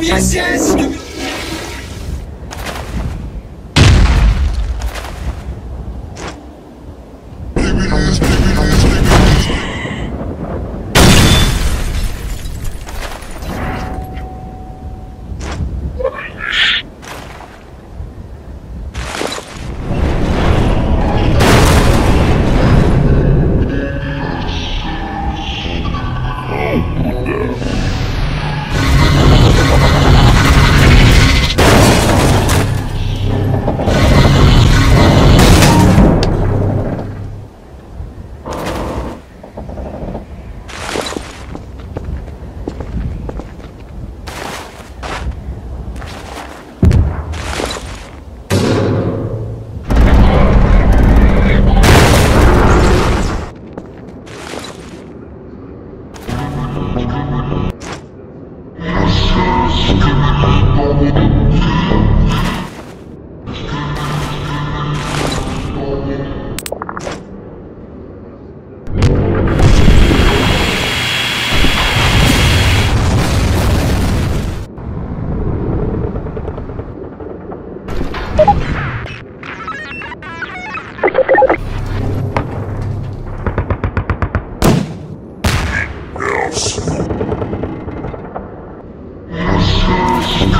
Oh, yes, yes!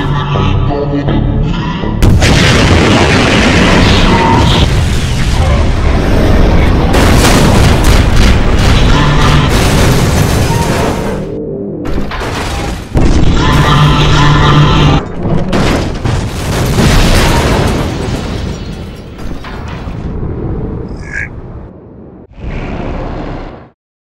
Yes, yes,